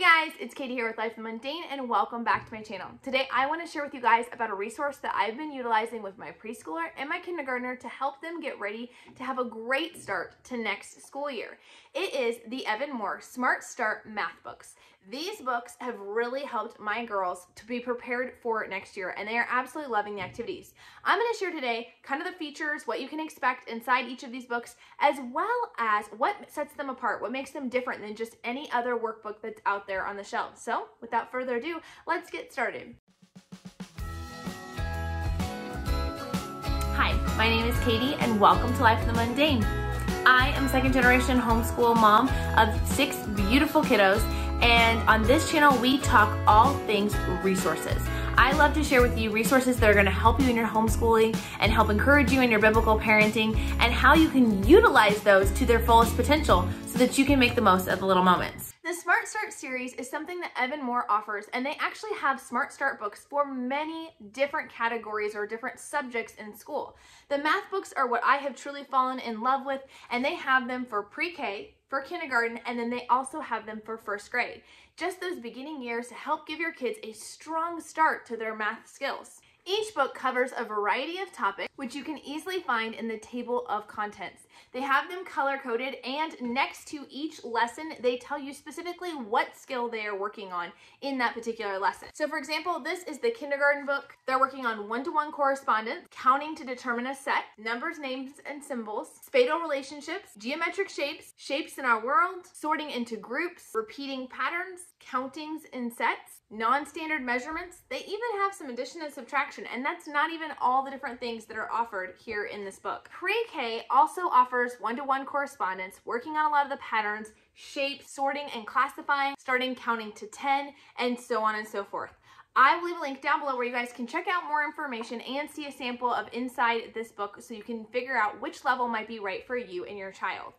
Hey guys, it's Katie here with Life in the Mundane and welcome back to my channel. Today I want to share with you guys about a resource that I've been utilizing with my preschooler and my kindergartner to help them get ready to have a great start to next school year. It is the Evan-Moor Smart Start Math Books. These books have really helped my girls to be prepared for next year and they are absolutely loving the activities. I'm going to share today kind of the features, what you can expect inside each of these books, as well as what sets them apart, what makes them different than just any other workbook that's out there on the shelf. So without further ado, let's get started. Hi, my name is Katie and welcome to Life in the Mundane. I am a second generation homeschool mom of 6 beautiful kiddos, and on this channel we talk all things resources. I love to share with you resources that are going to help you in your homeschooling and help encourage you in your biblical parenting and how you can utilize those to their fullest potential so that you can make the most of the little moments. The Smart Start series is something that Evan-Moor offers, and they actually have Smart Start books for many different categories or different subjects in school. The math books are what I have truly fallen in love with, and they have them for pre-K, for kindergarten, and then they also have them for first grade. Just those beginning years to help give your kids a strong start to their math skills. Each book covers a variety of topics, which you can easily find in the table of contents. They have them color-coded, and next to each lesson, they tell you specifically what skill they are working on in that particular lesson. So for example, this is the kindergarten book. They're working on one-to-one correspondence, counting to determine a set, numbers, names, and symbols, spatial relationships, geometric shapes, shapes in our world, sorting into groups, repeating patterns, countings in sets, non-standard measurements. They even have some addition and subtraction, and that's not even all the different things that are offered here in this book. Pre-K also offers one-to-one correspondence, working on a lot of the patterns, shape, sorting and classifying, starting counting to 10, and so on and so forth. I will leave a link down below where you guys can check out more information and see a sample of inside this book so you can figure out which level might be right for you and your child.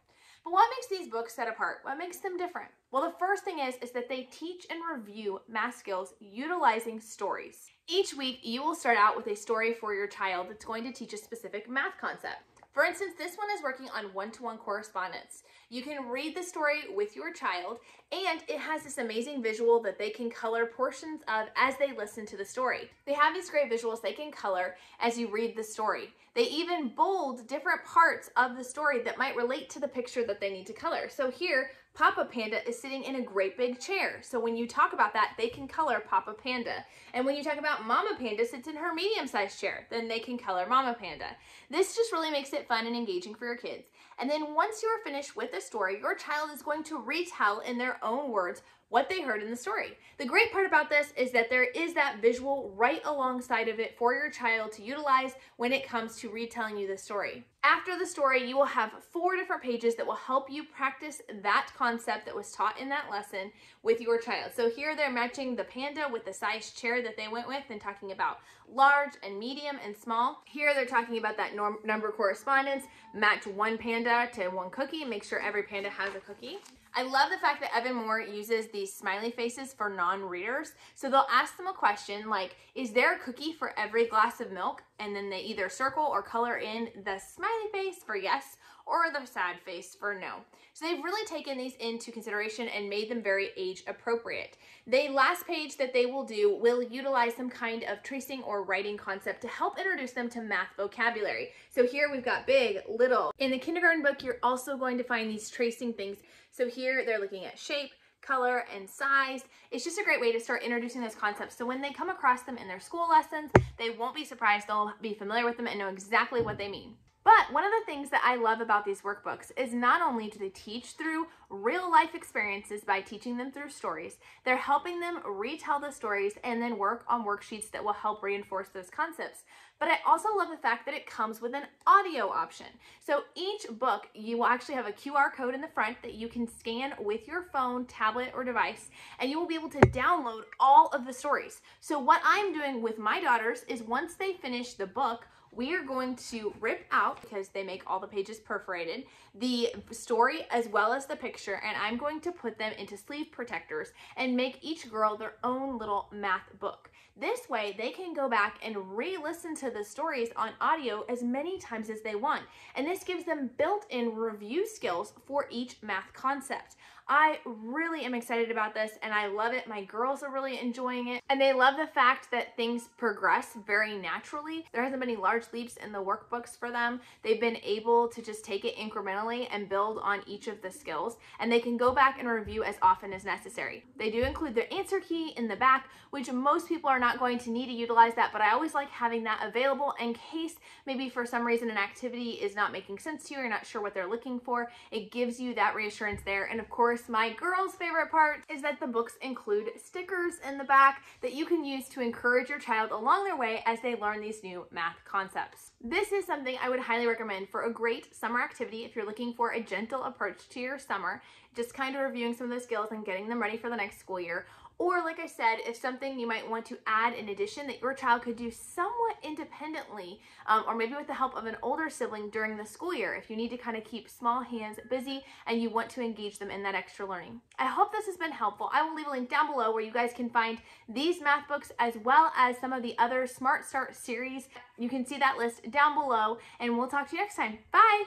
But what makes these books set apart? What makes them different? Well, the first thing is that they teach and review math skills utilizing stories. Each week, you will start out with a story for your child that's going to teach a specific math concept. For instance, this one is working on one-to-one correspondence. You can read the story with your child, and it has this amazing visual that they can color portions of as they listen to the story. They have these great visuals they can color as you read the story. They even bold different parts of the story that might relate to the picture that they need to color. So here, Papa Panda is sitting in a great big chair. So when you talk about that, they can color Papa Panda. And when you talk about Mama Panda sits in her medium-sized chair, then they can color Mama Panda. This just really makes it fun and engaging for your kids. And then once you are finished with the story, your child is going to retell in their own words what they heard in the story. The great part about this is that there is that visual right alongside of it for your child to utilize when it comes to retelling you the story. After the story, you will have 4 different pages that will help you practice that concept that was taught in that lesson with your child. So here they're matching the panda with the size chair that they went with and talking about large and medium and small. Here they're talking about that number correspondence, match 1 panda to 1 cookie, make sure every panda has a cookie. I love the fact that Evan-Moor uses these smiley faces for non-readers. So they'll ask them a question like, is there a cookie for every glass of milk? And then they either circle or color in the smiley face for yes or the sad face for no. So they've really taken these into consideration and made them very age appropriate. The last page that they will do will utilize some kind of tracing or writing concept to help introduce them to math vocabulary. So here we've got big, little. In the kindergarten book, you're also going to find these tracing things. So here they're looking at shape, color, and size. It's just a great way to start introducing those concepts so when they come across them in their school lessons, they won't be surprised, they'll be familiar with them and know exactly what they mean. But one of the things that I love about these workbooks is not only do they teach through real life experiences by teaching them through stories, they're helping them retell the stories and then work on worksheets that will help reinforce those concepts. But I also love the fact that it comes with an audio option. So each book, you will actually have a QR code in the front that you can scan with your phone, tablet, or device, and you will be able to download all of the stories. So what I'm doing with my daughters is once they finish the book, we are going to rip out, because they make all the pages perforated, the story as well as the picture, and I'm going to put them into sleeve protectors and make each girl their own little math book. This way they can go back and re-listen to the stories on audio as many times as they want, and this gives them built-in review skills for each math concept. I really am excited about this and I love it. My girls are really enjoying it and they love the fact that things progress very naturally. There hasn't been any large leaps in the workbooks for them. They've been able to just take it incrementally and build on each of the skills, and they can go back and review as often as necessary. They do include their answer key in the back, which most people are not going to need to utilize that, but I always like having that available in case maybe for some reason an activity is not making sense to you, you're not sure what they're looking for. It gives you that reassurance there. And of course, my girls' favorite part is that the books include stickers in the back that you can use to encourage your child along their way as they learn these new math concepts. This is something I would highly recommend for a great summer activity if you're looking for a gentle approach to your summer, just kind of reviewing some of the skills and getting them ready for the next school year. Or like I said, if something you might want to add in addition that your child could do somewhat independently, or maybe with the help of an older sibling during the school year, if you need to kind of keep small hands busy and you want to engage them in that extra learning. I hope this has been helpful. I will leave a link down below where you guys can find these math books as well as some of the other Smart Start series. You can see that list down below and we'll talk to you next time. Bye!